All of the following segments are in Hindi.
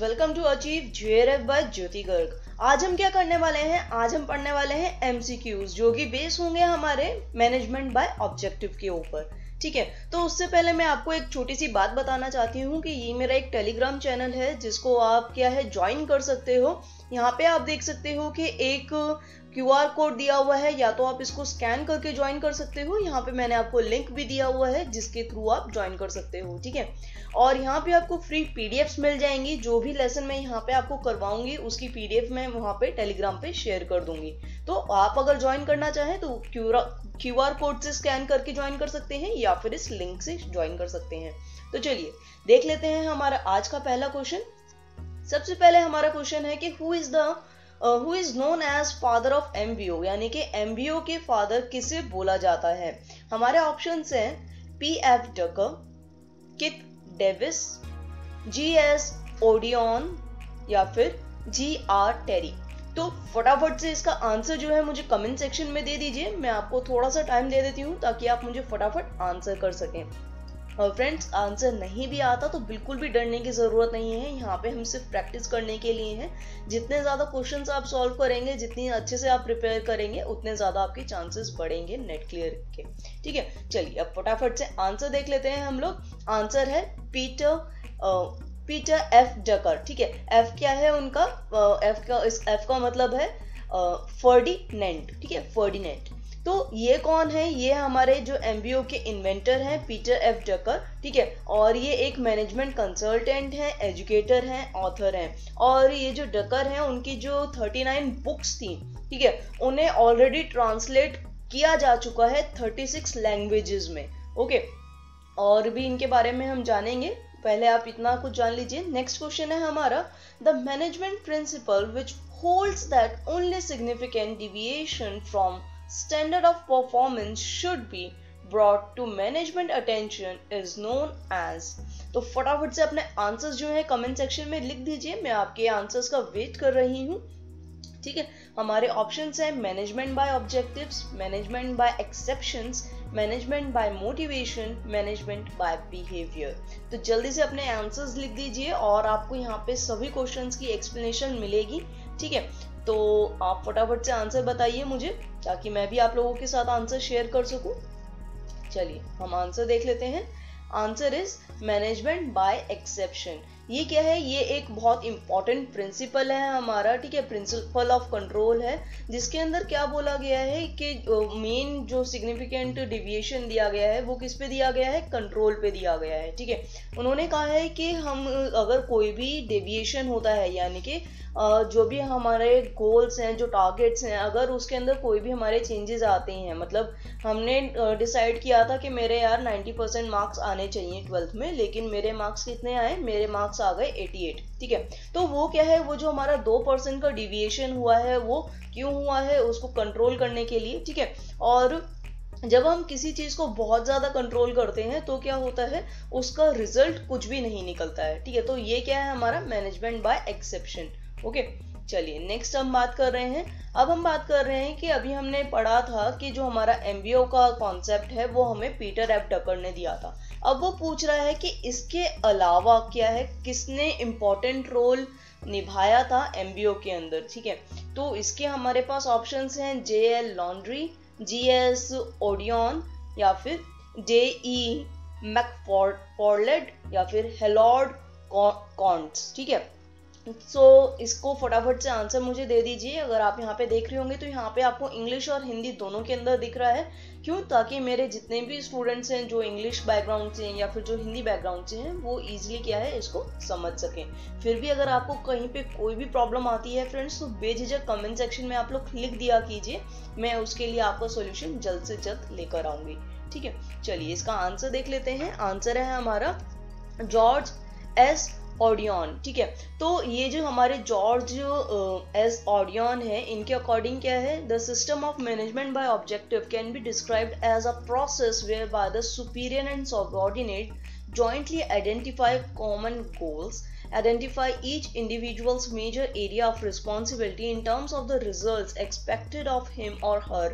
Welcome to achieve JRF by Jyoti Garg. आज हम क्या करने वाले हैं? आज हम पढ़ने वाले हैं एमसीक्यूज, जो कि बेस होंगे हमारे मैनेजमेंट बाय ऑब्जेक्टिव के ऊपर। ठीक है, तो उससे पहले मैं आपको एक छोटी सी बात बताना चाहती हूँ कि ये मेरा एक टेलीग्राम चैनल है जिसको आप क्या है ज्वाइन कर सकते हो। यहाँ पे आप देख सकते हो कि एक QR कोड दिया हुआ है, या तो आप इसको स्कैन करके ज्वाइन कर सकते हो। यहाँ पे मैंने आपको लिंक भी दिया हुआ है जिसके थ्रू आप ज्वाइन कर सकते हो। ठीक है, और यहाँ पे आपको फ्री PDFs मिल जाएंगी। जो भी लेसन मैं यहाँ पे आपको करवाऊंगी उसकी PDF मैं वहाँ पे टेलीग्राम पे शेयर कर दूंगी। तो आप अगर ज्वाइन करना चाहें तो QR कोड से स्कैन करके ज्वाइन कर सकते हैं या फिर इस लिंक से ज्वाइन कर सकते हैं। तो चलिए देख लेते हैं हमारा आज का पहला क्वेश्चन। सबसे पहले हमारा क्वेश्चन है कि who is known as father of MBO, यानी कि MBO के फादर किसे बोला जाता है। हमारे ऑप्शंस हैं P.F. डकर, Keith Davis, G.S. Odiorne या फिर G.R. टेरी। तो फटाफट से इसका आंसर जो है मुझे कमेंट सेक्शन में दे दीजिए। मैं आपको थोड़ा सा टाइम दे देती हूँ ताकि आप मुझे फटाफट आंसर कर सकें। और फ्रेंड्स, आंसर नहीं भी आता तो बिल्कुल भी डरने की ज़रूरत नहीं है। यहाँ पे हम सिर्फ प्रैक्टिस करने के लिए हैं। जितने ज़्यादा क्वेश्चंस आप सॉल्व करेंगे, जितनी अच्छे से आप प्रिपेयर करेंगे, उतने ज़्यादा आपके चांसेस बढ़ेंगे नेट क्लियर के। ठीक है, चलिए अब फटाफट से आंसर देख लेते हैं हम लोग। आंसर है पीटर F. डकर। ठीक है, F क्या है उनका, F का मतलब है फर्डिनेंट। ठीक है, फर्डिनेंट। तो ये कौन है? ये हमारे जो MBO के इन्वेंटर हैं P.F. डकर। ठीक है, और ये एक मैनेजमेंट कंसल्टेंट हैं, एजुकेटर हैं, ऑथर हैं। और ये जो डकर हैं उनकी जो 39 बुक्स थी, ठीक है, उन्हें ऑलरेडी ट्रांसलेट किया जा चुका है 36 लैंग्वेजेस में। ओके, और भी इनके बारे में हम जानेंगे। पहले आप इतना कुछ जान लीजिए। नेक्स्ट क्वेश्चन है हमारा the management principle which holds that only significant deviation from standard of performance should be brought to management attention is known as। तो फटाफट से अपने आंसर्स जो है कमेंट सेक्शन में लिख दीजिए। मैं आपके आंसर्स का वेट कर रही हूँ। ठीक है, हमारे ऑप्शंस हैं management by objectives, management by exceptions, management by motivation, management by behaviour. तो जल्दी से अपने आंसर्स लिख दीजिए और आपको यहाँ पे सभी क्वेश्चंस की एक्सप्लेनेशन मिलेगी। ठीक है, तो आप फटाफट से आंसर बताइए मुझे ताकि मैं भी आप लोगों के साथ आंसर शेयर कर सकूं। चलिए हम आंसर देख लेते हैं। Answer is management by exception. ये क्या है? ये एक बहुत इंपॉर्टेंट प्रिंसिपल है हमारा। ठीक है, प्रिंसिपल ऑफ कंट्रोल है, जिसके अंदर क्या बोला गया है कि मेन जो सिग्निफिकेंट डिविएशन दिया गया है वो किस पे दिया गया है? कंट्रोल पे दिया गया है। ठीक है, उन्होंने कहा है कि हम अगर कोई भी डेविएशन होता है, यानी कि जो भी हमारे गोल्स हैं, जो टारगेट्स हैं, अगर उसके अंदर कोई भी हमारे चेंजेस आते हैं, मतलब हमने डिसाइड किया था कि मेरे यार 90% मार्क्स आने चाहिए 12th में, लेकिन मेरे मार्क्स कितने आए? मेरे मार्क्स आ गए 88। ठीक है, तो वो क्या है, वो जो हमारा 2% का डिविएशन हुआ है वो क्यों हुआ है, उसको कंट्रोल करने के लिए। ठीक है, और जब हम किसी चीज़ को बहुत ज़्यादा कंट्रोल करते हैं तो क्या होता है, उसका रिजल्ट कुछ भी नहीं निकलता है। ठीक है, तो ये क्या है हमारा मैनेजमेंट बाय एक्सेप्शन। ओके, चलिए नेक्स्ट हम बात कर रहे हैं। अब हम बात कर रहे हैं कि अभी हमने पढ़ा था कि जो हमारा MBO का कॉन्सेप्ट है वो हमें P.F. डकर ने दिया था। अब वो पूछ रहा है कि इसके अलावा क्या है, किसने इम्पोर्टेंट रोल निभाया था MBO के अंदर। ठीक है, तो इसके हमारे पास ऑप्शंस हैं JL लॉन्ड्री, G.S. ओडियन या फिर J.E. मैकफॉर्लेड या फिर हेलॉर्ड कॉन्ट्स। ठीक है, सो इसको फटाफट से आंसर मुझे दे दीजिए। अगर आप यहाँ पे देख रहे होंगे तो यहाँ पे आपको इंग्लिश और हिंदी दोनों के अंदर दिख रहा है। क्यों? ताकि मेरे जितने भी स्टूडेंट्स हैं जो इंग्लिश बैकग्राउंड से हैं या फिर जो हिंदी बैकग्राउंड से हैं वो ईजिली क्या है इसको समझ सकें। फिर भी अगर आपको कहीं पे कोई भी प्रॉब्लम आती है फ्रेंड्स, तो बेझिझक कमेंट सेक्शन में आप लोग लिख दिया कीजिए। मैं उसके लिए आपका सोल्यूशन जल्द से जल्द लेकर आऊँगी। ठीक है, चलिए इसका आंसर देख लेते हैं। आंसर है हमारा G.S. ओडियन। ठीक है, तो ये जो हमारे G.S. ओडियन है, इनके अकॉर्डिंग क्या है, the system of management by objective can be described as a process where by the superior and subordinate jointly identify common goals, identify each individual's major area of responsibility in terms of the results expected of him or her,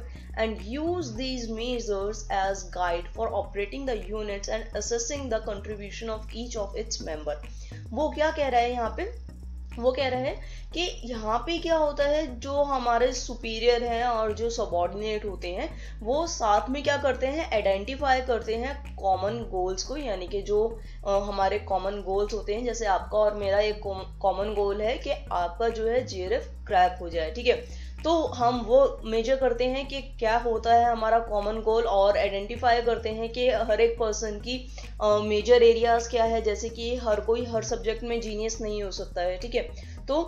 and use these measures as guide for operating the units and assessing the contribution of each of its member। वो क्या कह रहा है यहाँ पे वो कह रहे हैं कि यहाँ पे क्या होता है, जो हमारे सुपीरियर हैं और जो सबॉर्डिनेट होते हैं वो साथ में क्या करते हैं, आइडेंटिफाई करते हैं कॉमन गोल्स को, यानी कि जो हमारे कॉमन गोल्स होते हैं। जैसे आपका और मेरा एक कॉमन गोल है कि आपका जो है जीआरएफ क्रैक हो जाए, ठीक है, तो हम वो मेजर करते हैं कि क्या होता है हमारा कॉमन गोल और आइडेंटिफाई करते हैं कि हर एक पर्सन की मेजर एरियाज क्या है। जैसे कि हर कोई हर सब्जेक्ट में जीनियस नहीं हो सकता है, ठीक है, तो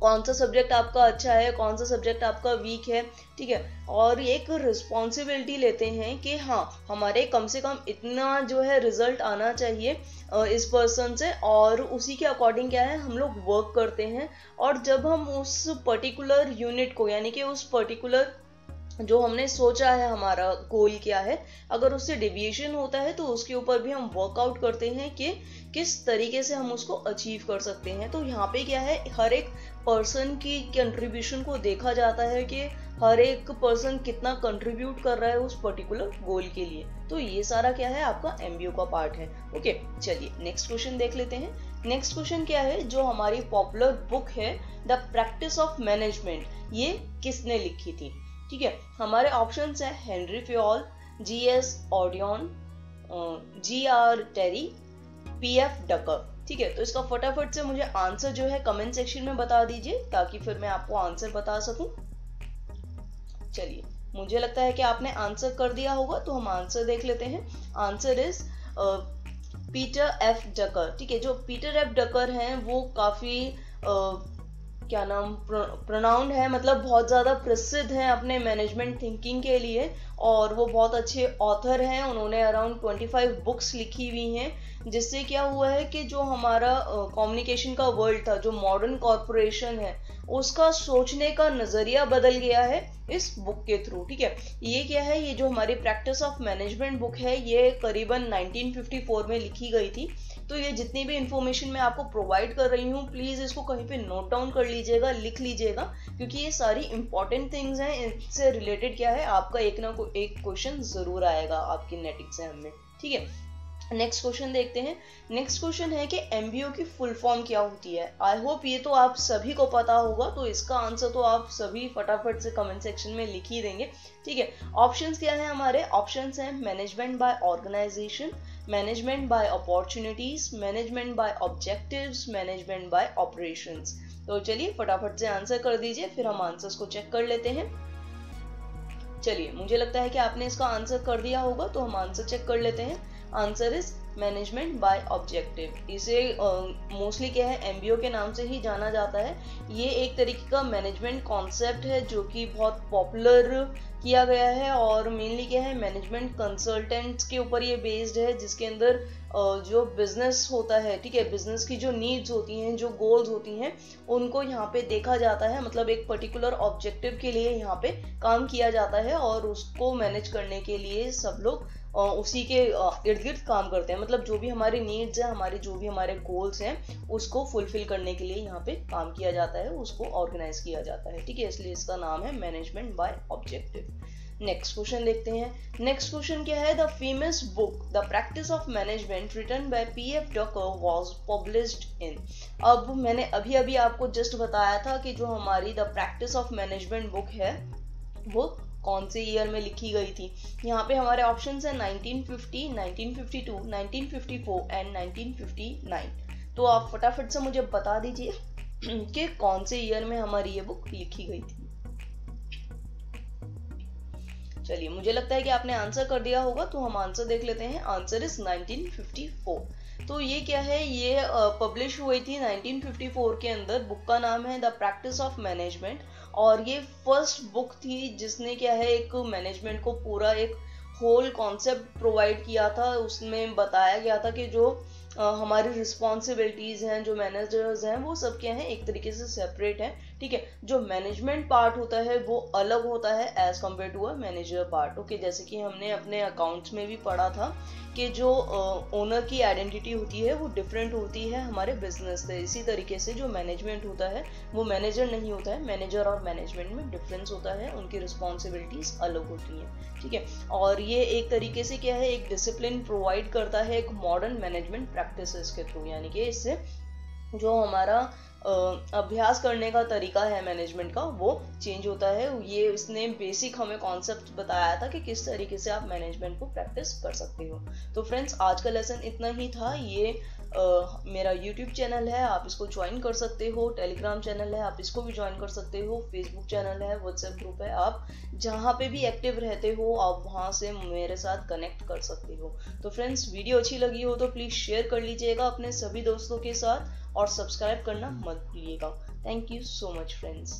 कौन सा सब्जेक्ट आपका अच्छा है, कौन सा सब्जेक्ट आपका वीक है, ठीक है, और एक रिस्पॉन्सिबिलिटी लेते हैं कि हाँ हमारे कम से कम इतना जो है रिजल्ट आना चाहिए इस पर्सन से, और उसी के अकॉर्डिंग क्या है हम लोग वर्क करते हैं। और जब हम उस पर्टिकुलर यूनिट को, यानी कि उस पर्टिकुलर जो हमने सोचा है हमारा गोल क्या है, अगर उससे डेविएशन होता है तो उसके ऊपर भी हम वर्कआउट करते हैं कि किस तरीके से हम उसको अचीव कर सकते हैं। तो यहाँ पे क्या है, हर एक पर्सन की कंट्रीब्यूशन को देखा जाता है कि हर एक पर्सन कितना कंट्रीब्यूट कर रहा है उस पर्टिकुलर गोल के लिए। तो ये सारा क्या है आपका एमबीओ का पार्ट है। ओके, चलिए नेक्स्ट क्वेश्चन देख लेते हैं। नेक्स्ट क्वेश्चन क्या है, जो हमारी पॉपुलर बुक है द प्रैक्टिस ऑफ मैनेजमेंट, ये किसने लिखी थी, ठीक है। हमारे ऑप्शंस हैं Henri Fayol, GS Odiorne, GR Terry, PF Drucker, ठीक है। तो इसका फटाफट से मुझे आंसर जो है कमेंट सेक्शन में बता दीजिए ताकि फिर मैं आपको आंसर बता सकूं। चलिए, मुझे लगता है कि आपने आंसर कर दिया होगा, तो हम आंसर देख लेते हैं। Answer is Peter F Drucker, ठीक है। जो पीटर एफ डकर हैं वो काफी क्या नाम प्रोनाउंड है, मतलब बहुत ज़्यादा प्रसिद्ध हैं अपने मैनेजमेंट थिंकिंग के लिए, और वो बहुत अच्छे ऑथर हैं। उन्होंने अराउंड 25 बुक्स लिखी हुई हैं, जिससे क्या हुआ है कि जो हमारा कम्युनिकेशन का वर्ल्ड था, जो मॉडर्न कॉरपोरेशन है, उसका सोचने का नज़रिया बदल गया है इस बुक के थ्रू, ठीक है। ये क्या है, ये जो हमारी प्रैक्टिस ऑफ मैनेजमेंट बुक है ये करीबन 1954 में लिखी गई थी। तो ये जितनी भी इन्फॉर्मेशन मैं आपको प्रोवाइड कर रही हूँ, प्लीज़ इसको कहीं पे नोट डाउन कर लीजिएगा, लिख लीजिएगा, क्योंकि ये सारी इंपॉर्टेंट थिंग्स हैं। इनसे रिलेटेड क्या है आपका एक ना कोई एक क्वेश्चन ज़रूर आएगा आपकी नेट एग्जाम में, ठीक है। नेक्स्ट क्वेश्चन देखते हैं। नेक्स्ट क्वेश्चन है कि एमबीओ की फुल फॉर्म क्या होती है। आई होप ये तो आप सभी को पता होगा, तो इसका आंसर तो आप सभी फटाफट से कमेंट सेक्शन में लिख ही देंगे, ठीक है। ऑप्शंस क्या हैं हमारे, ऑप्शंस हैं management by organisation, management by opportunities, management by objectives, management by operations. तो चलिए फटाफट से आंसर कर दीजिए, फिर हम आंसर्स को चेक कर लेते हैं। चलिए, मुझे लगता है कि आपने इसका आंसर कर दिया होगा, तो हम आंसर चेक कर लेते हैं। Answer is management by objective. इसे मोस्टली क्या है एमबीओ के नाम से ही जाना जाता है। ये एक तरीके का मैनेजमेंट कॉन्सेप्ट है जो कि बहुत पॉपुलर किया गया है, और मेनली क्या है मैनेजमेंट कंसल्टेंट्स के ऊपर ये बेस्ड है, जिसके अंदर जो बिजनेस होता है, ठीक है, बिजनेस की जो नीड्स होती हैं, जो गोल्स होती हैं, उनको यहाँ पे देखा जाता है, मतलब एक पर्टिकुलर ऑब्जेक्टिव के लिए यहाँ पे काम किया जाता है, और उसको मैनेज करने के लिए सब लोग उसी के इर्द गिर्द काम करते हैं। मतलब जो भी हमारी नीड्स हैं, हमारे जो भी हमारे गोल्स हैं, उसको फुलफिल करने के लिए यहाँ पे काम किया जाता है, उसको ऑर्गेनाइज किया जाता है, ठीक है। इसलिए इसका नाम है management by objective. Next question देखते हैं। नेक्स्ट क्वेश्चन क्या है, the famous book the practice of management written by PF Drucker was published in. अब मैंने अभी अभी आपको जस्ट बताया था कि जो हमारी the practice of management book है वो कौन से ईयर में लिखी गई थी। यहाँ पे हमारे ऑप्शंस हैं 1950, 1952, 1954 एंड 1959। तो आप फटाफट से मुझे बता दीजिए कि कौन से ईयर में हमारी ये बुक लिखी गई थी। चलिए, मुझे लगता है कि आपने आंसर कर दिया होगा, तो हम आंसर देख लेते हैं। Answer is 1954। तो ये क्या है, ये पब्लिश हुई थी 1954 के अंदर। बुक का नाम है द प्रैक्टिस ऑफ मैनेजमेंट, और ये फर्स्ट बुक थी जिसने क्या है एक मैनेजमेंट को पूरा एक होल कॉन्सेप्ट प्रोवाइड किया था। उसमें बताया गया था कि जो हमारी रिस्पॉन्सिबिलिटीज़ हैं, जो मैनेजर्स हैं, वो सब क्या हैं एक तरीके से सेपरेट हैं, ठीक है। जो मैनेजमेंट पार्ट होता है वो अलग होता है as compare to a manager part, okay. जैसे कि हमने अपने अकाउंट्स में भी पढ़ा था कि जो ओनर की आइडेंटिटी होती है वो डिफरेंट होती है हमारे बिजनेस से। इसी तरीके से जो मैनेजमेंट होता है वो मैनेजर नहीं होता है, मैनेजर और मैनेजमेंट में डिफरेंस होता है, उनकी रिस्पॉन्सिबिलिटीज़ अलग होती हैं, ठीक है। और ये एक तरीके से क्या है एक डिसिप्लिन प्रोवाइड करता है एक मॉडर्न मैनेजमेंट प्रैक्टिसेस के थ्रू, यानी कि इससे जो हमारा अभ्यास करने का तरीका है मैनेजमेंट का वो चेंज होता है। ये इसने बेसिक हमें कॉन्सेप्ट बताया था कि किस तरीके से आप मैनेजमेंट को प्रैक्टिस कर सकते हो। तो फ्रेंड्स आज का लेसन इतना ही था। ये मेरा यूट्यूब चैनल है, आप इसको ज्वाइन कर सकते हो। टेलीग्राम चैनल है, आप इसको भी ज्वाइन कर सकते हो। फेसबुक चैनल है, व्हाट्सएप ग्रुप है, आप जहाँ पे भी एक्टिव रहते हो आप वहाँ से मेरे साथ कनेक्ट कर सकते हो। तो फ्रेंड्स वीडियो अच्छी लगी हो तो प्लीज़ शेयर कर लीजिएगा अपने सभी दोस्तों के साथ और सब्सक्राइब करना मत भूलिएगा। Thank you so much friends.